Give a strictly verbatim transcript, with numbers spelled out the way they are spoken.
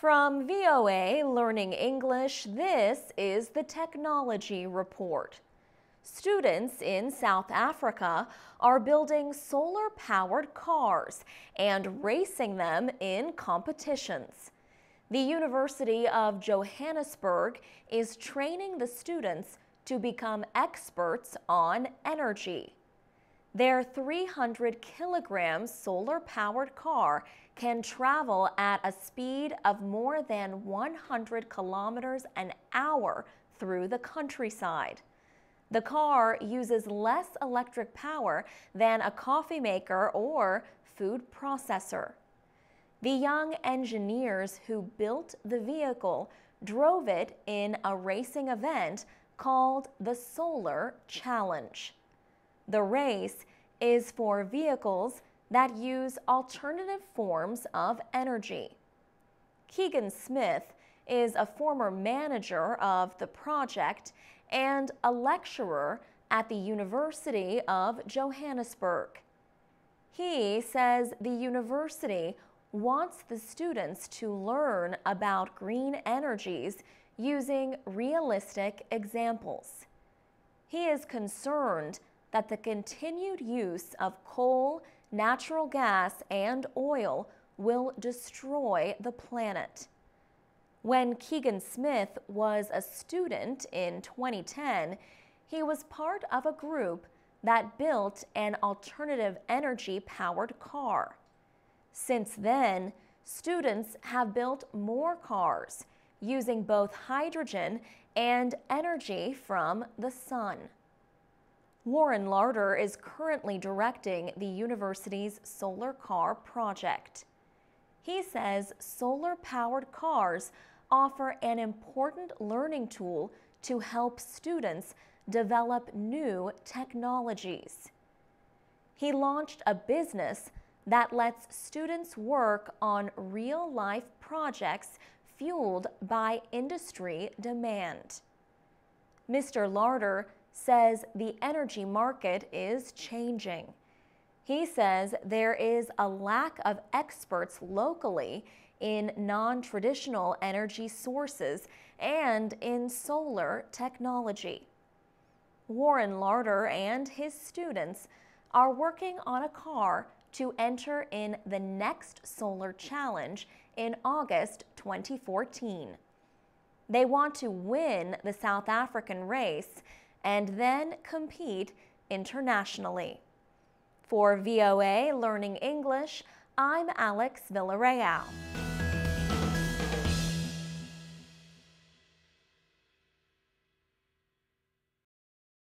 From V O A Learning English, this is the Technology Report. Students in South Africa are building solar-powered cars and racing them in competitions. The University of Johannesburg is training the students to become experts on energy. Their three hundred kilogram solar-powered car can travel at a speed of more than one hundred kilometers an hour through the countryside. The car uses less electric power than a coffee maker or food processor. The young engineers who built the vehicle drove it in a racing event called the Solar Challenge. The race is for vehicles that use alternative forms of energy. Kegan Smith is a former manager of the project and a lecturer at the University of Johannesburg. He says the university wants the students to learn about green energies using realistic examples. He is concerned that the continued use of coal, natural gas, and oil will destroy the planet. When Kegan Smith was a student in twenty ten, he was part of a group that built an alternative energy-powered car. Since then, students have built more cars using both hydrogen and energy from the sun. Warren Larter is currently directing the university's solar car project. He says solar-powered cars offer an important learning tool to help students develop new technologies. He launched a business that lets students work on real-life projects fueled by industry demand. Mister Larter says the energy market is changing. He says there is a lack of experts locally in non-traditional energy sources and in solar technology. Warren Larter and his students are working on a car to enter in the next Solar Challenge in August twenty fourteen. They want to win the South African race and then compete internationally. For V O A Learning English, I'm Alex Villarreal.